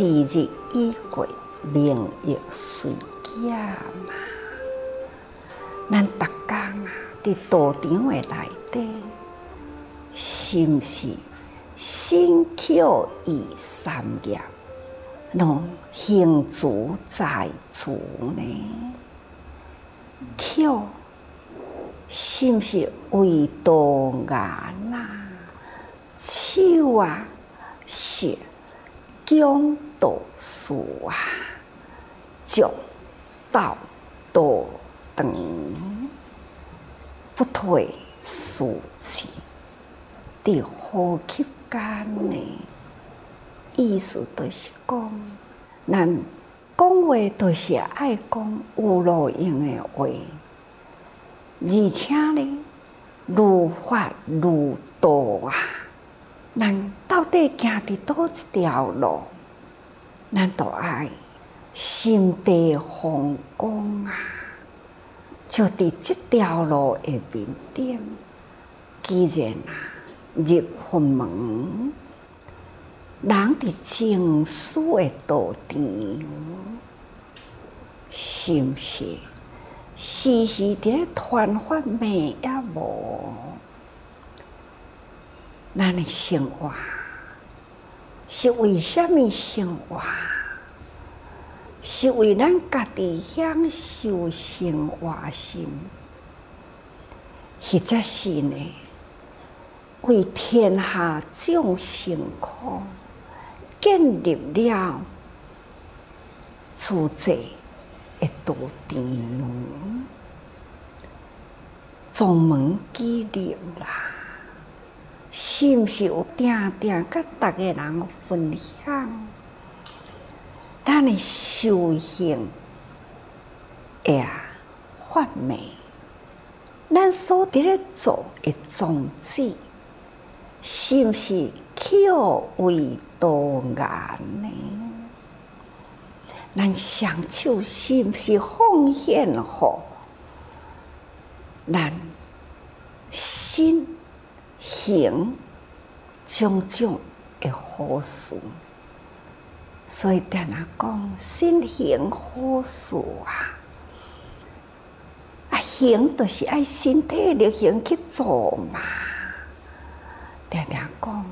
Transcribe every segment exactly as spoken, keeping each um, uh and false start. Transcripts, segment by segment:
是日已过，明月随镜嘛。咱逐工啊，伫道场诶内底，是毋是身口意三业，拢行足在足呢？口是毋是为道眼啊？手啊是讲道事啊，脚道道长，不退事情伫呼吸间呢。意思就是讲，咱讲话就是爱讲有路用的话，而且呢，如法如道啊。咱到底行伫倒一条路？咱都爱心地放光啊！就伫即条路诶面顶，既然啊入佛门，人伫正史诶道场，是毋是？时时伫咧传法命也无。咱的生活是为什么生活？是为咱家己享受生活心，或者是呢为天下众生苦建立了自在的道场，宗门纪律啦。是毋是有定定甲逐个人分享？咱诶修行呀，法门，咱所伫咧做诶宗旨，是毋是口为道言呢？咱双手是毋是奉献予咱心？行种种的好事，所以咱阿讲身行好事啊，啊行就是爱身体力行去做嘛。咱阿讲，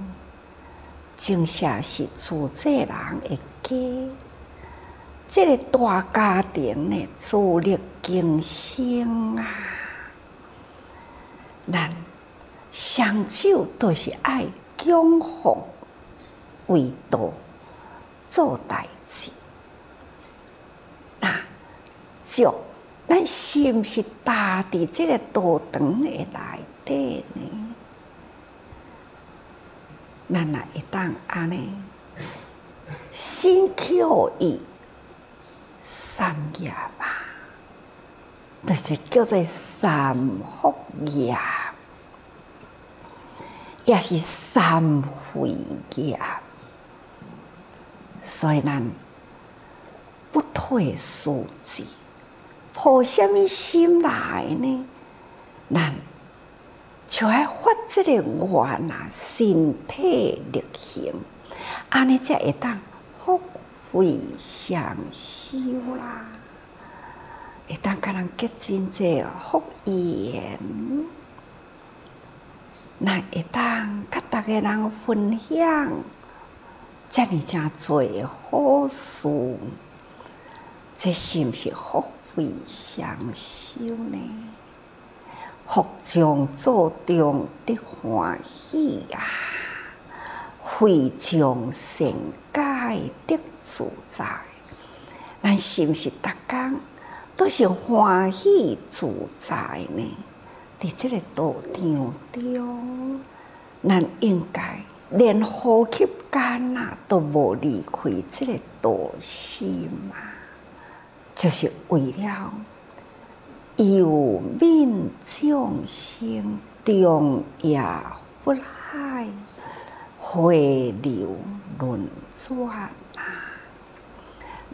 正社是自在人的家，这个大家庭呢，自力更生啊，咱。双手都是爱供奉为道做代志，那就咱是毋是搭伫即个道场诶内底呢？咱若会当安尼，心口意三业嘛，就是叫做三福业。也是三慧业，所以咱不退事志，抱什么心来呢？咱就要发这个愿啊，身体力行，安尼才会当福慧双修啦，会当甲人结真济福缘。咱会当甲大家人分享，遮尔正侪好事，这是毋是福慧双修呢？福中做中得欢喜啊，慧中善解得自在。咱是毋是逐工都是欢喜自在呢？在这个道场中，咱应该连呼吸间啊都无离开这个道心嘛，就是为了有悯众生，中也不害，回流轮转啊！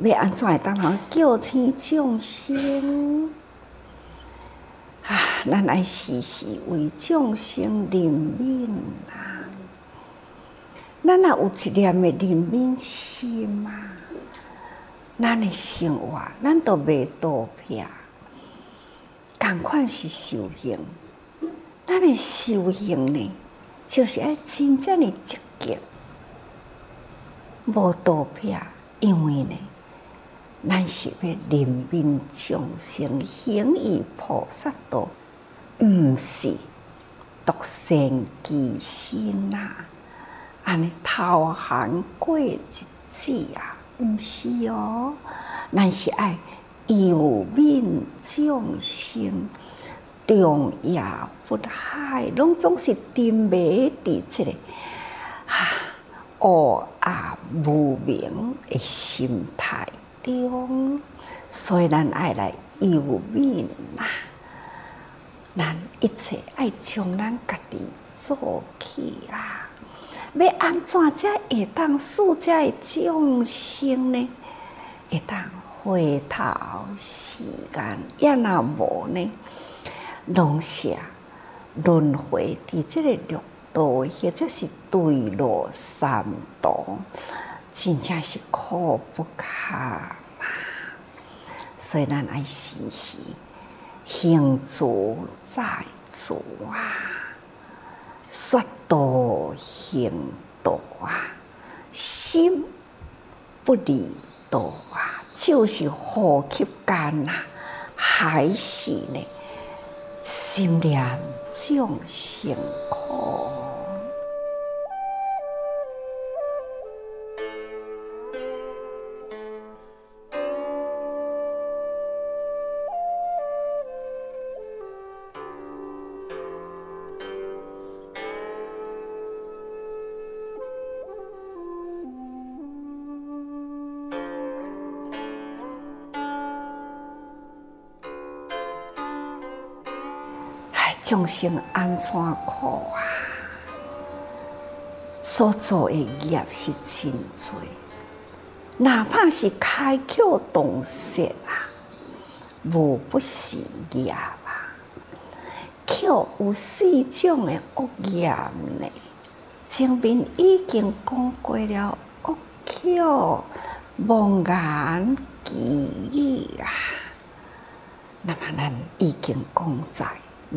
要安怎当然叫醒众生？啊，咱爱时时为众生怜悯啊！咱若有一念的怜悯心啊，咱的生活咱都袂倒撇，同款是修行。咱的修行呢，就是爱真正的积极，无倒撇，因为呢，咱是要怜悯众生，行于菩萨道，毋是独善其身啊。 安尼偷闲过日子啊，毋是哦，咱是爱有悯众生，众业佛海，拢总是沉迷伫即个啊恶啊无明诶心态中，所以咱爱来有悯啊，咱一切爱从咱家己做起啊。 要安怎才会当使遮个众生呢？会当回头是岸，也若无呢？拢是轮回伫即个六道，或者是堕落三途，真正是苦不堪嘛。所以咱爱时时行足在足啊！ 说道行道啊，心不离道啊，就是呼吸间啊，还是呢，心念众生苦。众生安怎苦啊？所做的业是真多，哪怕是开口动舌啊，无不是业啊。口有四种的恶业呢，前面已经讲过了，恶口、妄言、绮语啊。那么咱已经讲在。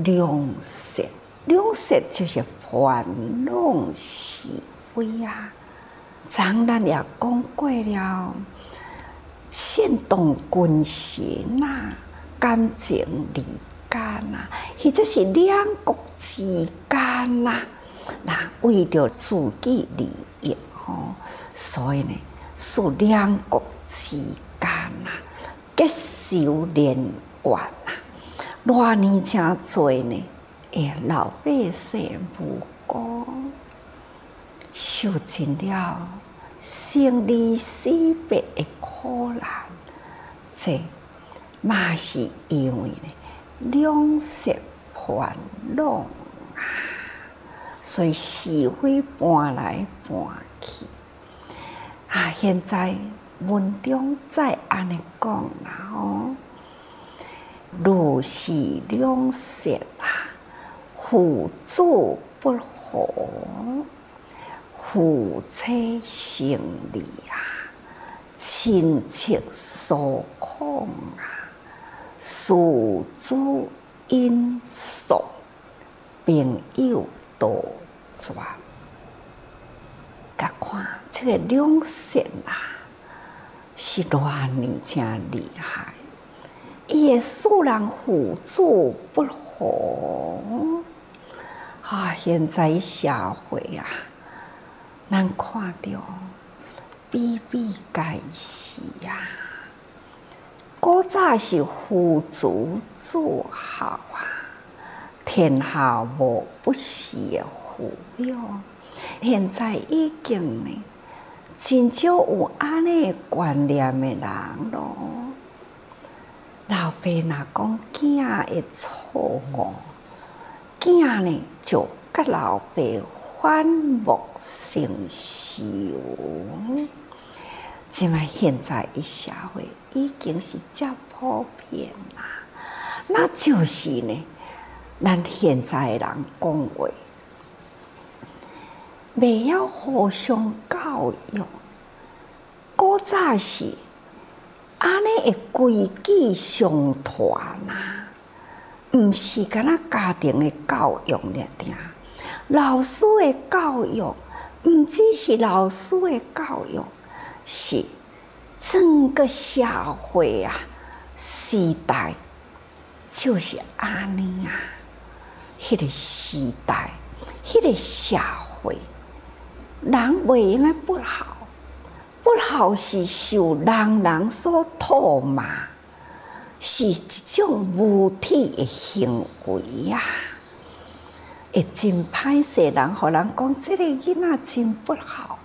良善，良善就是烦恼是非啊。昨咱也讲过了，煽动君臣呐，感情离间呐，或者是两国之间呐，那为着自己利益吼、哦，所以呢，使两国之间呐，结仇连怨呐。 偌年真多呢，诶，老百姓无辜，受尽了生离死别的苦难，这嘛是因为呢，两舌烦恼啊，所以是非搬来搬去啊。现在文中再安尼讲啦哦。 如是两舌啊，父子不和，夫妻生离啊，亲戚疏恐啊，事主因素，朋友杜绝。甲看这个两舌啊，是偌尼真厉害。 伊会使人互助不和啊！现在社会啊，咱看到比比皆是啊。古早是父慈子孝啊，天下无不是的父母。现在已经呢，真少有安尼观念的人咯。 老爸若讲囝会错误，囝呢就甲老爸反目成仇。即卖现在的社会已经是遮普遍啦，那就是呢，咱现在的人讲话，未晓互相教育。古早是安尼的规矩上传啊，毋是干那家庭的教育了定，老师的教育毋只是老师的教育，是整个社会啊时代就是安尼啊，迄个时代，迄个社会，人袂应该不好，不好是受人人所唾骂，是一种无体的行为啊，会真歹势，人互人讲，即个囡仔真不好，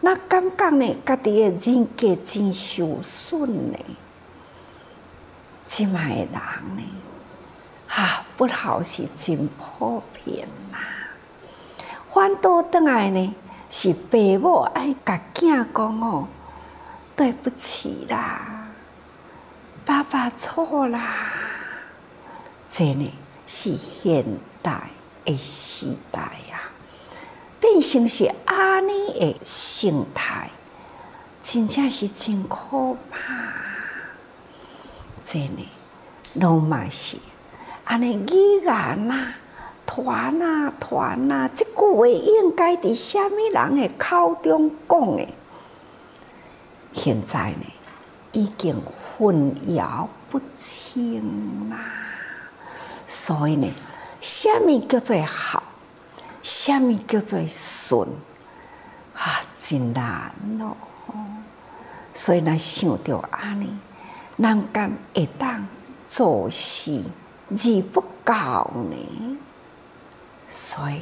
那感觉呢，家己的人格真受损呢。即卖人呢，啊，不好是真普遍啦。反倒倒来呢，是爸母爱甲囝讲哦，对不起啦，爸爸错啦。这呢是现代的时代啊，变成是安尼的形态，真正是真可怕。真呢，拢嘛是，安尼语言啊、团啊、团啊，即句话应该伫虾米人诶口中讲诶？现在呢，已经混淆不清啦。所以呢，虾米叫做好，虾米叫做顺，啊，真难咯。所以咱想着安尼。人敢会当做事而不教呢？所以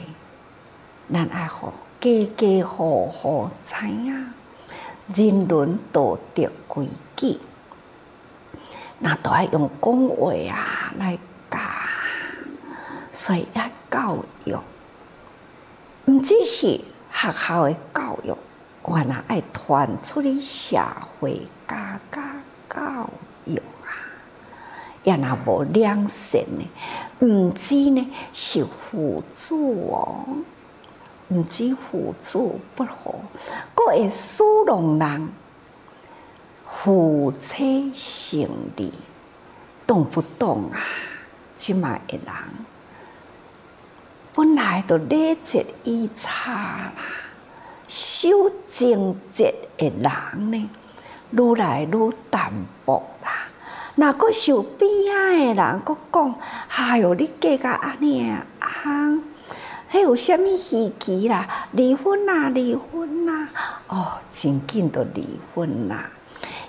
咱爱互家家户户知影人伦道德规矩，那都爱用讲话啊来教，所以爱教育，唔只是学校的教育，我那爱传出去社会家家教。有啊，也那无良心呢，唔止呢是辅助哦，唔止辅助不好，佫会使弄人夫妻情理懂不懂啊？即卖的人本来就礼节已差啦，守正直的人呢，愈来愈淡薄啦，那个受边仔的人，佫讲，哎呦，你嫁甲安尼啊，迄有虾米稀奇啦？离婚啦，离婚啦，哦，真紧就离婚啦。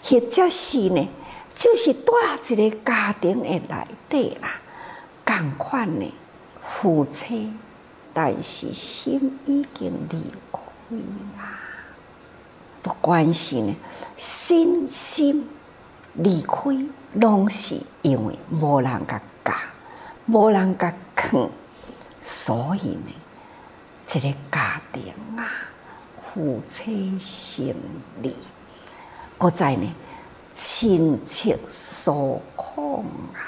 或者是呢，就是住一个家庭的内底啦，同款呢，夫妻，但是心已经离开啦。不管是呢，身心离开，拢是因为无人甲教，无人甲劝，所以呢，一个家庭啊，夫妻情理，搁再呢，亲戚所控啊，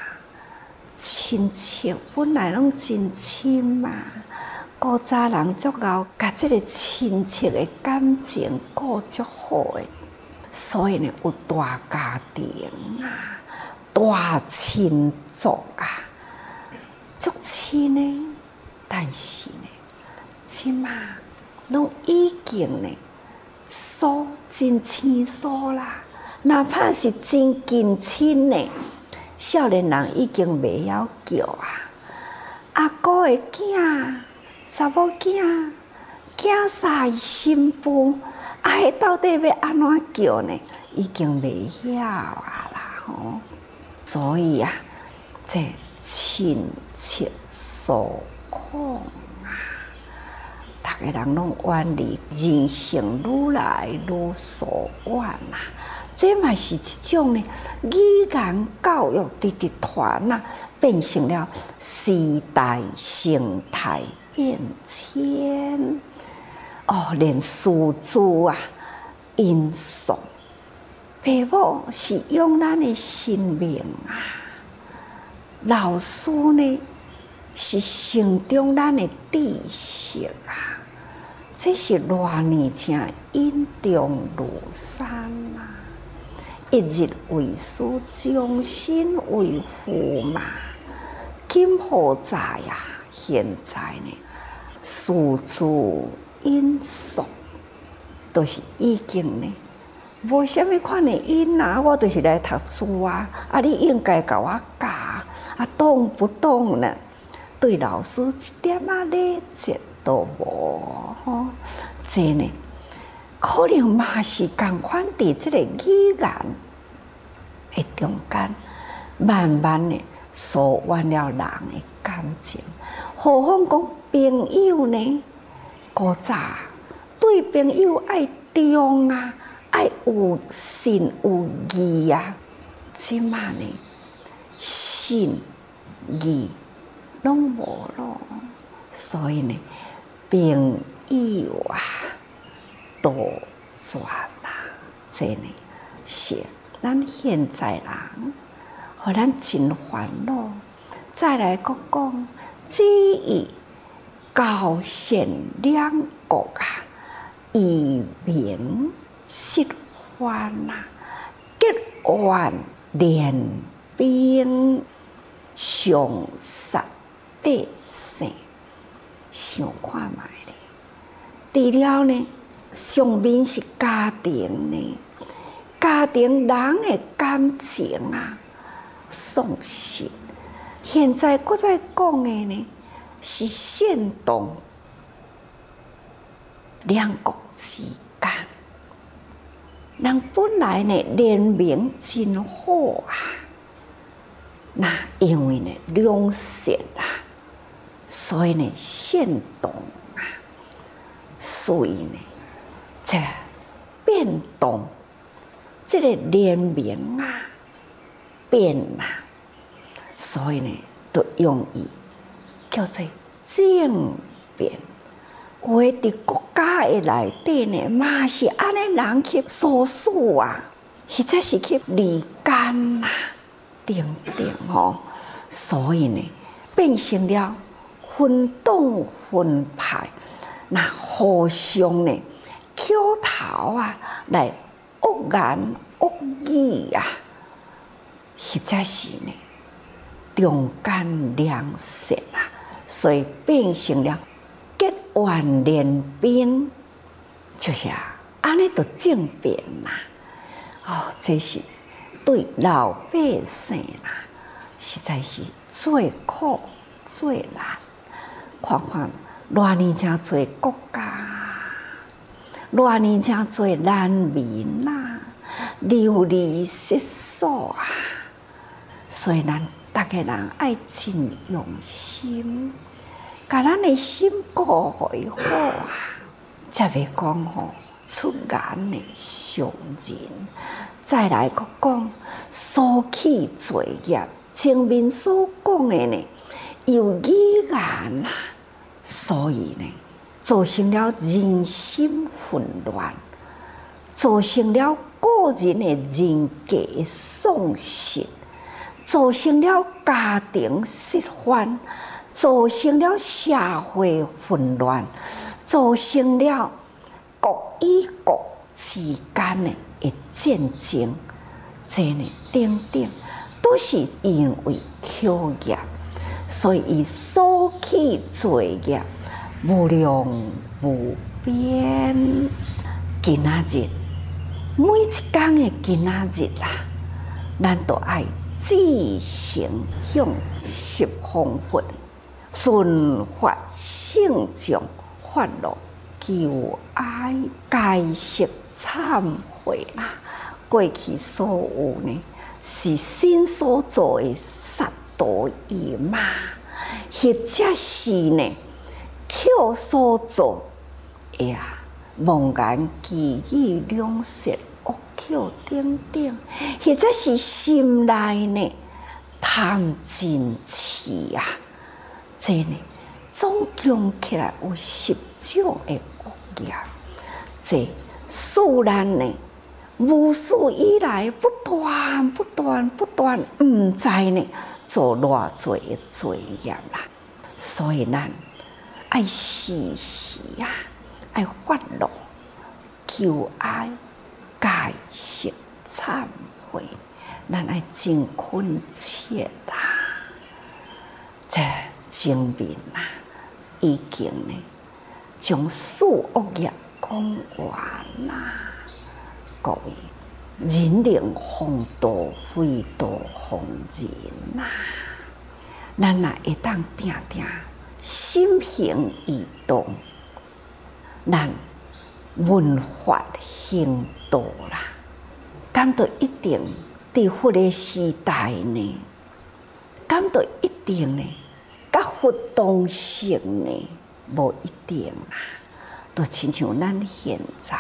亲戚本来拢真亲嘛。古早人足敖，甲即个亲戚的感情顾足好诶，所以呢有大家庭啊、大亲族啊，足亲呢。但是呢，即嘛拢已经呢疏真亲疏啦，哪怕是真近亲呢，少年人已经袂晓叫啊，阿姑诶囝。查某囝、囝婿、新妇，啊，迄到底要安怎叫呢？已经袂晓啊啦吼！所以啊，这亲戚所控啊，逐个人拢远离人性，愈来愈疏远啦。这嘛是一种呢，语言教育的集团啊，变成了时代形态。变迁哦，连书桌啊、因素，爸母是用咱的生命啊，老师呢是成长咱的知识啊，这是偌年前引重如山啊！一日为师，终身为父嘛。今何在呀？现在呢，事出因素，都、就是已经呢。 无虾米款的因啊，我就是来读书啊！啊，你应该教我教啊，懂不懂呢？对老师一点啊理解都无吼，这呢，可能嘛是共款伫即个语言的中间，慢慢的疏远了人的感情。何况讲朋友呢？古早对朋友爱重啊！ 爱有信有义啊！即卖呢，信义拢无咯，所以呢，朋友啊，多转啦，真呢是咱现在人，互咱真烦恼。再来讲讲，知易交善两国啊，以明。 失患啊，结怨连兵，上杀百姓，想看卖咧。除了呢，上面是家庭呢，家庭人的感情啊，丧失。现在搁再讲的呢，是煽动两国之间。 人本来呢联名真好啊，那因为呢良善啊，所以呢煽动啊，所以呢这变动，这个联名啊变啊，所以呢就用以叫做政变。 有诶，伫国家诶内底呢，嘛是安尼人去所属啊，或者是去离间啊，等等吼。所以呢，变成了分党分派，那互相呢，口头啊来恶言恶语啊，或者是呢，中间两舌啊，所以变成了。 万年兵就是啊，安尼就政变啦。哦，这是对老百姓啦，实在是最苦最难。看看偌尼正侪国家，偌尼正侪难民啦，流离失所啊。所以咱大家人爱真用心。 甲咱的心过会好啊，才袂讲吼出言的伤人。再来个讲所起罪业，前面所讲的呢，有语言啊，所以呢，造成了人心混乱，造成了个人的人格的丧失，造成了家庭失欢。 造成了社会混乱，造成了国与国之间的的战争，这呢，等等，都是因为口业，所以所起罪业无量无边。今仔日，每一天的今仔日啦，咱都爱自行向十方佛。 顺法性障，法乐求哀，解释忏悔啦。过去所有呢，是身所做的杀盗淫嘛，或者是呢，口所做哎呀，妄言绮语、两舌、恶口等等，或者是心内呢贪嗔痴啊。 这呢，总共起来有十种的恶业，这数量呢，无数以来不断、不断、不断，唔知呢做偌侪的罪业啦。所以咱爱时时啊，爱发怒，求爱改邪忏悔，咱爱真恳切啦。这精明啦，已经呢，从四恶业讲完啦。各位，人能弘道，非道弘人啦。咱若会当定定心平意动。 咱文化兴道啦，感到一定伫佛的时代呢，感到一定呢，甲佛同行呢，无一定啦，都亲像咱现在，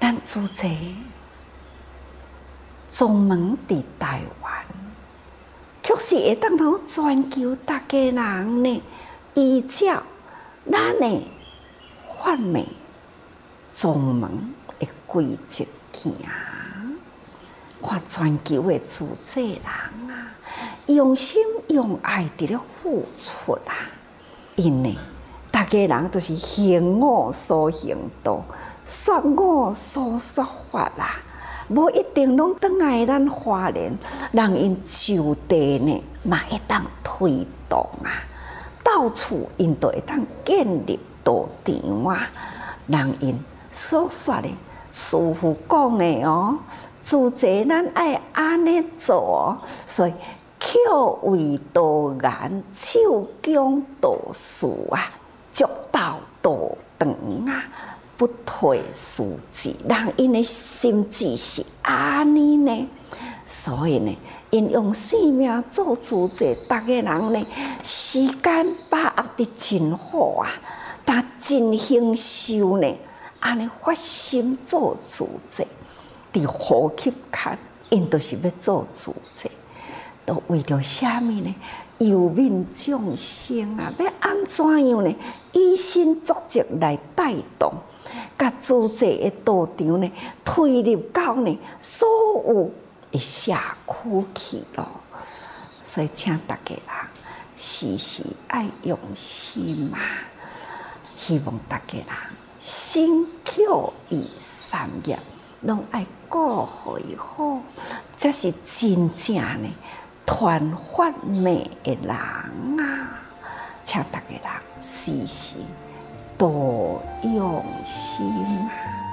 咱主席宗门伫台湾，确实会当到全球大家人呢，依照咱呢。 泛美宗门的轨迹行，看全球的主宰人啊，用心用爱伫咧付出啊。因呢，大家人都是行我所行道，说我所说法啦，无一定拢等来咱华人，让因就地呢，嘛会当推动啊，到处因都会当建立。 道场啊，人因所说的师父讲的哦，主席咱爱安尼做哦，所以口为道言，手讲道事啊，足道道长啊，不退事志，人因的心志是安尼呢，所以呢，因用生命做主席，大家人呢时间把握得真好啊。 但真兴修呢，安尼发心做主者，伫呼吸间，因都是要做主者，都为着虾米呢？有悯众生啊，要安怎样呢？以身作则来带动，甲主者的道场呢，推入到呢所有的社区去咯。所以，请大家人时时爱用心嘛。 希望大家人心口与善业，拢爱顾好伊好，才是真正呢传法美的人啊！请大家人时时多用心啊！